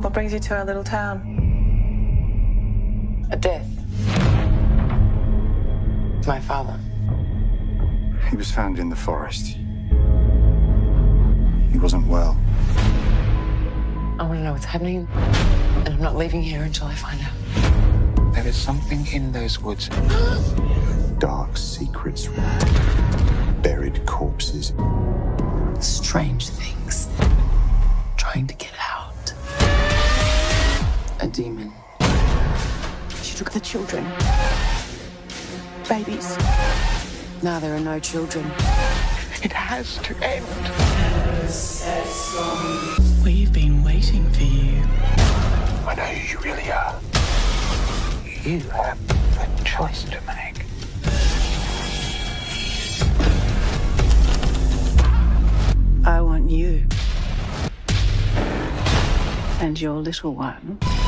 What brings you to our little town? A death. My father. He was found in the forest. He wasn't well. I want to know what's happening, and I'm not leaving here until I find out. There is something in those woods. Dark secrets. Buried corpses. Strange things. Trying to get out. A demon. She took the children. Babies. Now there are no children. It has to end. We've been waiting for you. I know who you really are. You have a choice to make. I want you and your little one.